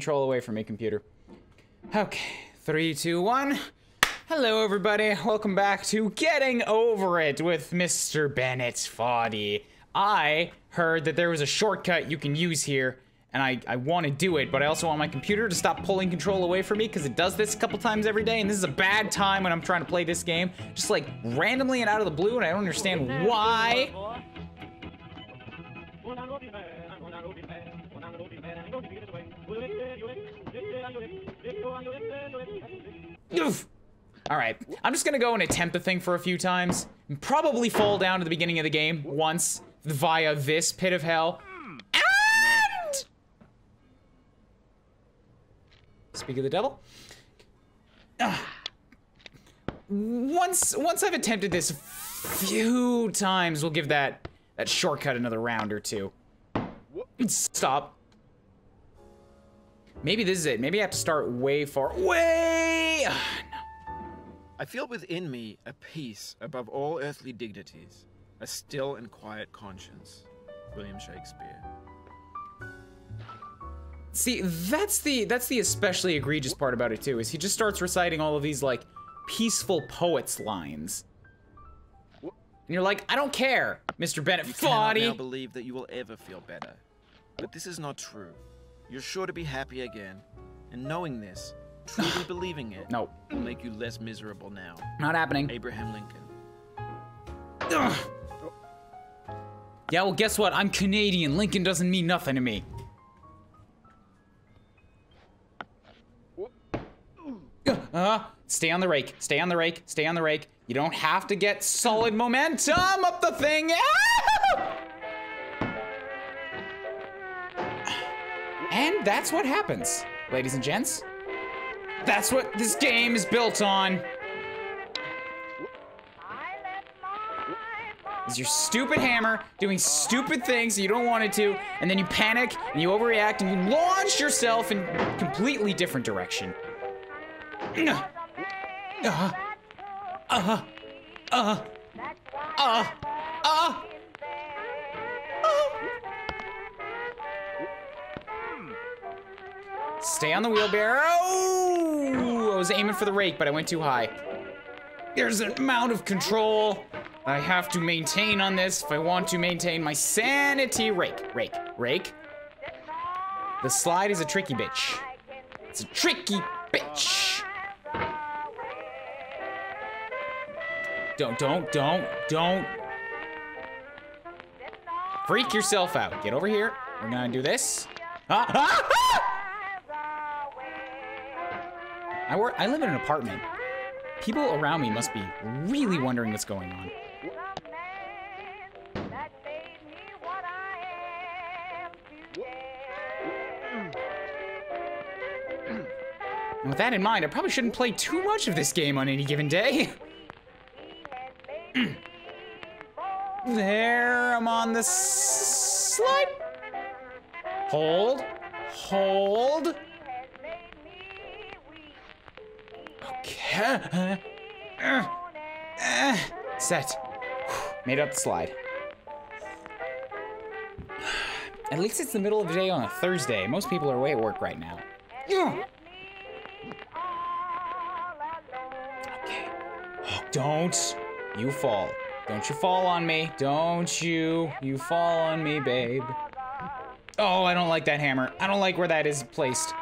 Control away from me, computer. Okay, 3, 2, 1. Hello, everybody. Welcome back to Getting Over It with Mr. Bennett Foddy. I heard that there was a shortcut you can use here, and I want to do it, but I also want my computer to stop pulling control away from me because it does this a couple times every day, and this is a bad time when I'm trying to play this game. Just, like, randomly and out of the blue, and I don't understand why. Oof. All right, I'm just gonna go and attempt the thing for a few times and probably fall down to the beginning of the game once via this pit of hell. And speak of the devil. Once I've attempted this a few times, we'll give that shortcut another round or two. Stop. Maybe this is it. Maybe I have to start way far. Way! Oh, no. I feel within me a peace above all earthly dignities, a still and quiet conscience. William Shakespeare. See, that's the especially egregious part about it too, is he just starts reciting all of these, like, peaceful poets lines. What? And you're like, I don't care, Mr. Bennett Foddy. You cannot now believe that you will ever feel better, but this is not true. You're sure to be happy again, and knowing this, truly believing it, no, will make you less miserable now. Not happening. Abraham Lincoln. Ugh. Yeah, well, guess what? I'm Canadian. Lincoln doesn't mean nothing to me. Stay on the rake. Stay on the rake. Stay on the rake. You don't have to get solid momentum up the thing. And that's what happens, ladies and gents. That's what this game is built on. Is your stupid hammer doing stupid things you don't want it to, and then you panic, and you overreact, and you launch yourself in a completely different direction. Stay on the wheelbarrow. Oh, I was aiming for the rake, but I went too high. There's an amount of control I have to maintain on this if I want to maintain my sanity. Rake, rake, rake. The slide is a tricky bitch. It's a tricky bitch. Don't. Freak yourself out. Get over here. We're gonna do this. I live in an apartment. People around me must be really wondering what's going on. And with that in mind, I probably shouldn't play too much of this game on any given day. There, I'm on the slide. Hold. Set. Made up the slide. At least it's the middle of the day on a Thursday. Most people are away at work right now. Okay. Oh, don't you fall. Don't you fall on me. Don't you fall on me, babe. Oh, I don't like that hammer. I don't like where that is placed.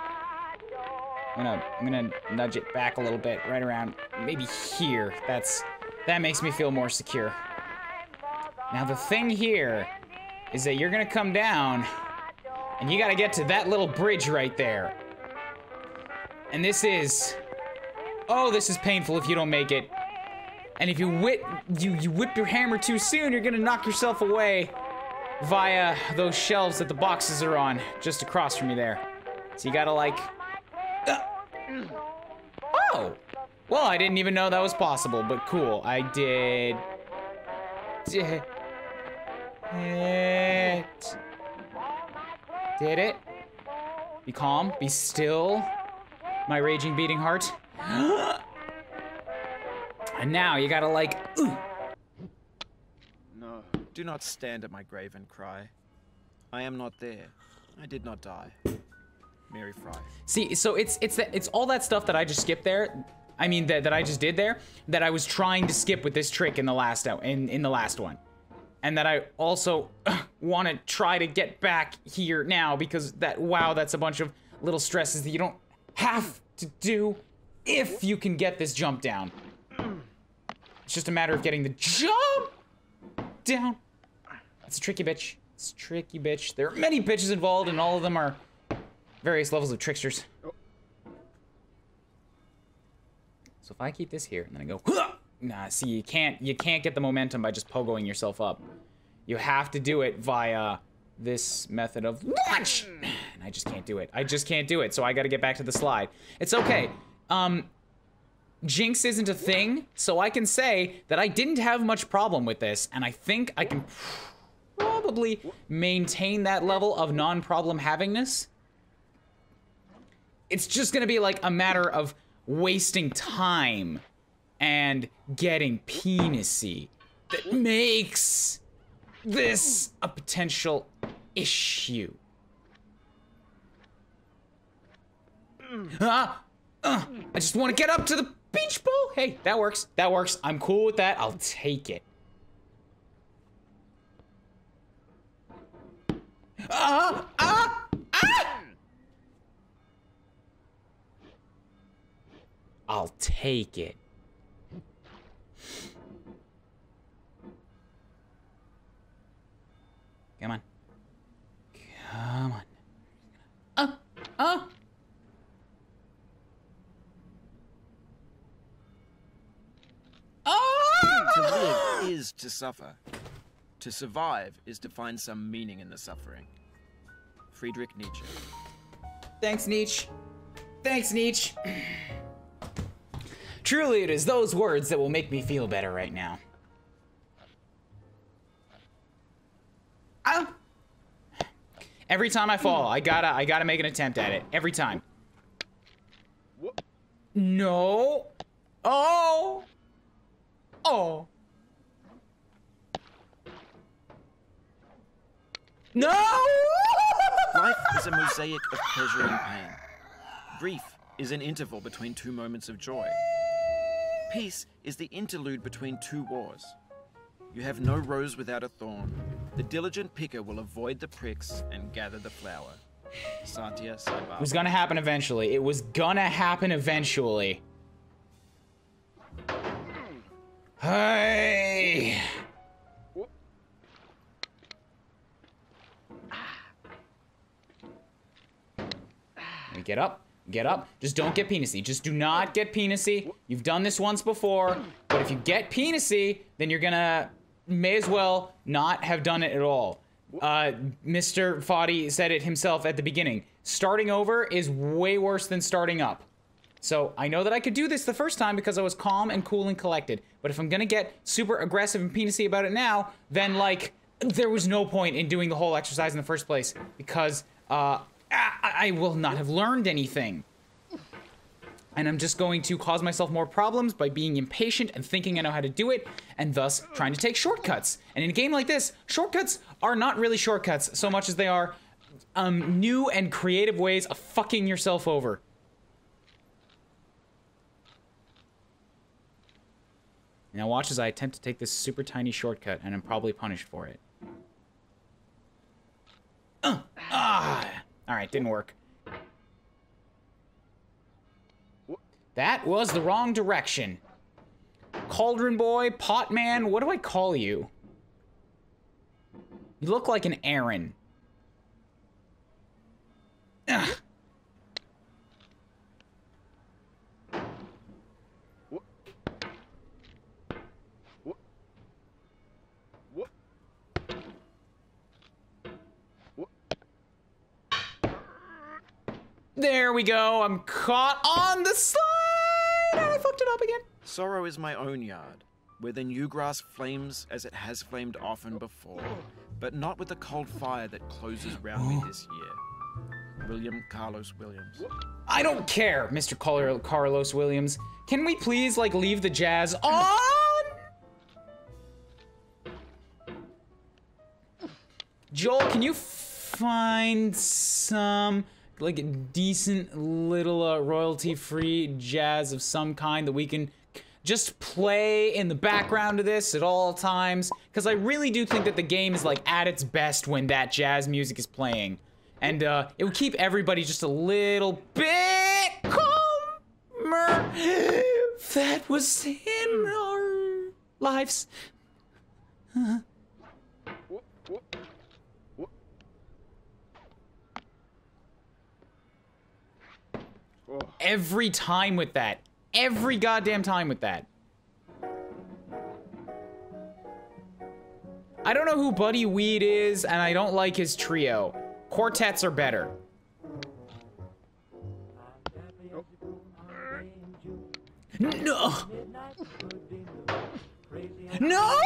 I'm gonna nudge it back a little bit, right around, maybe here. That makes me feel more secure. Now the thing here is that you're gonna come down, and you gotta get to that little bridge right there. And this is painful if you don't make it. And if you whip your hammer too soon, you're gonna knock yourself away via those shelves that the boxes are on, just across from you there. So you gotta, like. Oh! Well, I didn't even know that was possible, but cool. I did. Did it? Be calm. Be still. My raging, beating heart. And now you gotta, like. Ooh. No. Do not stand at my grave and cry. I am not there. I did not die. Mary Fry. See, so it's all that stuff that I just skipped there. I mean that I just did there, that I was trying to skip with this trick in the last last one, and that I also want to try to get back here now, because that, wow, that's a bunch of little stresses that you don't have to do if you can get this jump down. It's just a matter of getting the jump down. That's a tricky bitch. It's a tricky bitch. There are many bitches involved, and all of them are various levels of tricksters. So if I keep this here and then I go, huh! Nah, see, you can't get the momentum by just pogoing yourself up. You have to do it via this method of watch. And I just can't do it. I just can't do it. So I got to get back to the slide. It's okay. Jinx isn't a thing, so I can say that I didn't have much problem with this, and I think I can probably maintain that level of non-problem havingness. It's just gonna be like a matter of wasting time and getting penisy that makes this a potential issue. I just want to get up to the beach ball. Hey, that works. That works. I'm cool with that. I'll take it. I'll take it. Come on. Come on. To live is to suffer. To survive is to find some meaning in the suffering. Friedrich Nietzsche. Thanks, Nietzsche. Thanks, Nietzsche. Truly, it is those words that will make me feel better right now. Ow. Every time I fall, I gotta make an attempt at it. Every time. No. Oh. Oh. No! Life is a mosaic of pleasure and pain. Grief is an interval between two moments of joy. Peace is the interlude between two wars. You have no rose without a thorn. The diligent picker will avoid the pricks and gather the flower. Satya Saibaba. It was gonna happen eventually. It was gonna happen eventually. Hey! Get up. Get up. Just don't get penisy. Just do not get penisy. You've done this once before, but if you get penisy, then you're gonna may as well not have done it at all. Mr. Foddy said it himself at the beginning. Starting over is way worse than starting up. So I know that I could do this the first time because I was calm and cool and collected. But if I'm gonna get super aggressive and penisy about it now, then like there was no point in doing the whole exercise in the first place, because I will not have learned anything. And I'm just going to cause myself more problems by being impatient and thinking I know how to do it, and thus trying to take shortcuts. And in a game like this, shortcuts are not really shortcuts so much as they are new and creative ways of fucking yourself over. Now watch as I attempt to take this super tiny shortcut, and I'm probably punished for it. All right, didn't work. That was the wrong direction. Cauldron boy, pot man, what do I call you? You look like an Aaron. Ugh. There we go. I'm caught on the slide. And I fucked it up again. Sorrow is my own yard, where the new grass flames as it has flamed often before, but not with the cold fire that closes round me this year. William Carlos Williams. I don't care, Mr. Carlos Williams. Can we please, like, leave the jazz on? Joel, can you find some like decent little royalty-free jazz of some kind that we can just play in the background of this at all times, because I really do think that the game is like at its best when that jazz music is playing, and it would keep everybody just a little bit calmer. That was in our lives. Every time with that. Every goddamn time with that. I don't know who Buddy Weed is, and I don't like his trio. Quartets are better. No! No!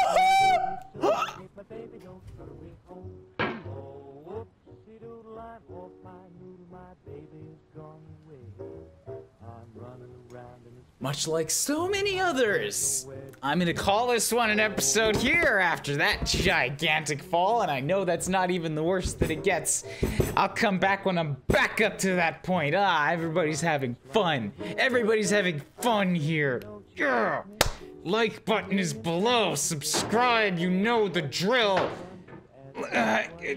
Much like so many others, I'm gonna call this one an episode here after that gigantic fall, and I know that's not even the worst that it gets. I'll come back when I'm back up to that point. Ah, everybody's having fun. Everybody's having fun here. Yeah. Like button is below. Subscribe, you know the drill.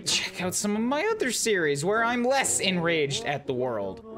Check out some of my other series where I'm less enraged at the world.